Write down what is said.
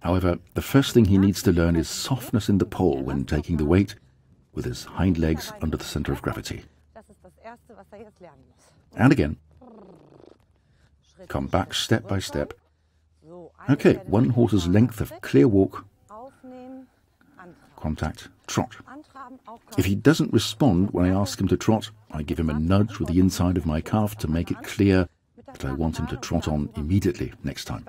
However, the first thing he needs to learn is softness in the pole when taking the weight with his hind legs under the center of gravity. And again. Come back step by step. Okay, one horse's length of clear walk, contact, trot. If he doesn't respond when I ask him to trot, I give him a nudge with the inside of my calf to make it clear that I want him to trot on immediately next time.